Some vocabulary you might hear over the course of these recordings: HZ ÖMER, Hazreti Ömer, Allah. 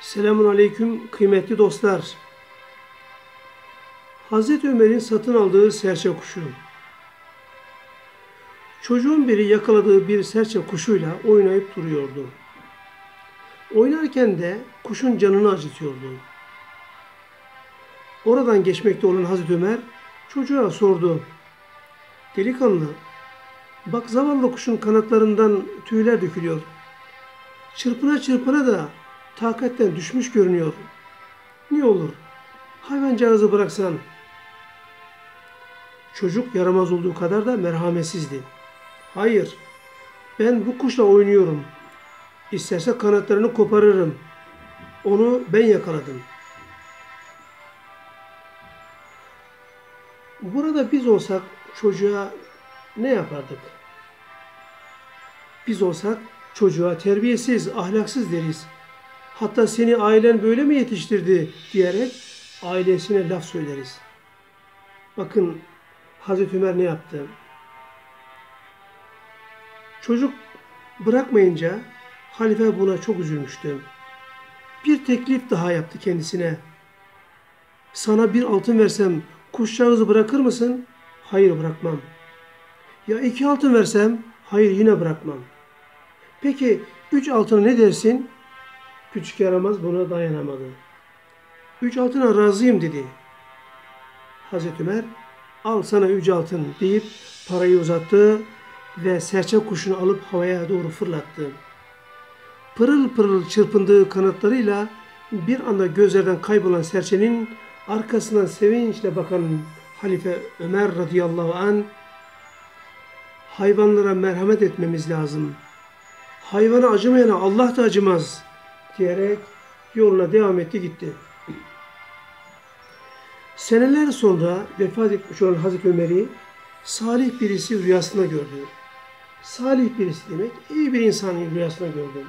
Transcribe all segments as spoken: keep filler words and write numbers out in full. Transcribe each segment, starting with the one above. Selamun Aleyküm kıymetli dostlar. Hazreti Ömer'in satın aldığı serçe kuşu. Çocuğun biri yakaladığı bir serçe kuşuyla oynayıp duruyordu. Oynarken de kuşun canını acıtıyordu. Oradan geçmekte olan Hazreti Ömer çocuğa sordu. Delikanlı, bak zavallı kuşun kanatlarından tüyler dökülüyor. Çırpına çırpına da takatten düşmüş görünüyor. Ne olur hayvancağızı bıraksan. Çocuk yaramaz olduğu kadar da merhametsizdi. Hayır, ben bu kuşla oynuyorum. İsterse kanatlarını koparırım. Onu ben yakaladım. Burada biz olsak çocuğa ne yapardık? Biz olsak çocuğa terbiyesiz, ahlaksız deriz. Hatta seni ailen böyle mi yetiştirdi diyerek ailesine laf söyleriz. Bakın Hazreti Ömer ne yaptı? Çocuk bırakmayınca halife buna çok üzülmüştü. Bir teklif daha yaptı kendisine. Sana bir altın versem kuşçağızı bırakır mısın? Hayır, bırakmam. Ya iki altın versem? Hayır, yine bırakmam. Peki üç altına ne dersin? Küçük yaramaz buna dayanamadı. Üç altına razıyım dedi. Hazreti Ömer, al sana üç altın deyip parayı uzattı ve serçe kuşunu alıp havaya doğru fırlattı. Pırıl pırıl çırpındığı kanatlarıyla bir anda gözlerden kaybolan serçenin arkasından sevinçle bakan Halife Ömer radıyallahu anh, hayvanlara merhamet etmemiz lazım. Hayvana acımayana Allah da acımaz diyerek yoluna devam etti gitti. Seneler sonra vefat etmiş olan Hazreti Ömer'i salih birisi rüyasında gördü. Salih birisi demek iyi bir insanın rüyasında gördü.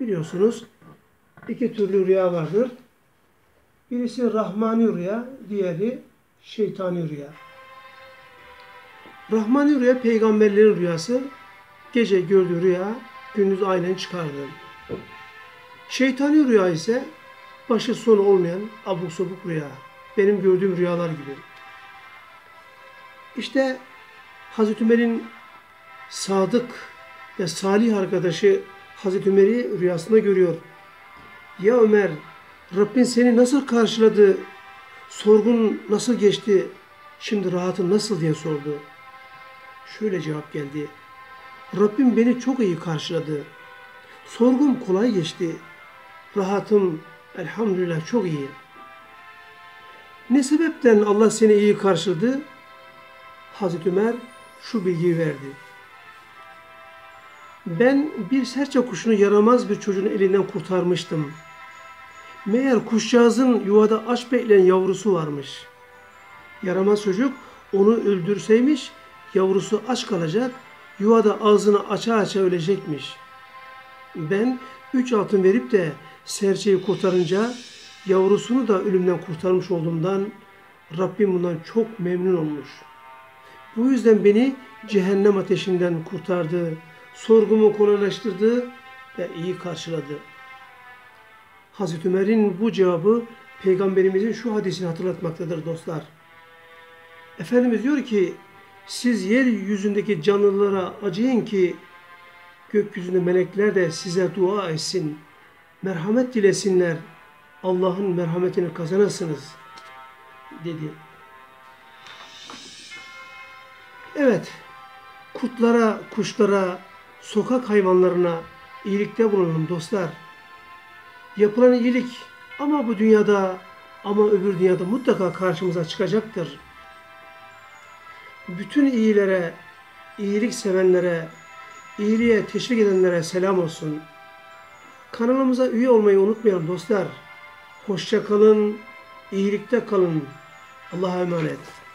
Biliyorsunuz iki türlü rüya vardır. Birisi rahmani rüya, diğeri şeytani rüya. Rahmani rüya peygamberlerin rüyası. Gece gördüğü rüya gündüz aynen çıkardı. Şeytani rüya ise başı sonu olmayan abuk sabuk rüya. Benim gördüğüm rüyalar gibi. İşte Hazreti Ömer'in sadık ve salih arkadaşı Hazreti Ömer'i rüyasında görüyor. Ya Ömer, Rabbin seni nasıl karşıladı, sorgun nasıl geçti, şimdi rahatın nasıl diye sordu. Şöyle cevap geldi. Rabbim beni çok iyi karşıladı. Sorgum kolay geçti. Rahatım elhamdülillah çok iyi. Ne sebepten Allah seni iyi karşıladı? Hazreti Ömer şu bilgiyi verdi. Ben bir serçe kuşunu yaramaz bir çocuğun elinden kurtarmıştım. Meğer kuşcağızın yuvada aç bekleyen yavrusu varmış. Yaramaz çocuk onu öldürseymiş, yavrusu aç kalacak, yuvada ağzını aça aça ölecekmiş. Ben üç altın verip de serçeyi kurtarınca yavrusunu da ölümden kurtarmış olduğumdan Rabbim bundan çok memnun olmuş. Bu yüzden beni cehennem ateşinden kurtardı, sorgumu kolaylaştırdı ve iyi karşıladı. Hazreti Ömer'in bu cevabı Peygamberimizin şu hadisini hatırlatmaktadır dostlar. Efendimiz diyor ki, siz yeryüzündeki canlılara acıyın ki gökyüzünde melekler de size dua etsin, merhamet dilesinler, Allah'ın merhametini kazanasınız dedi. Evet, kurtlara, kuşlara, sokak hayvanlarına iyilikte bulunun dostlar. Yapılan iyilik ama bu dünyada ama öbür dünyada mutlaka karşımıza çıkacaktır. Bütün iyilere, iyilik sevenlere, iyiliğe teşvik edenlere selam olsun. Kanalımıza üye olmayı unutmayalım dostlar. Hoşça kalın, iyilikte kalın. Allah'a emanet.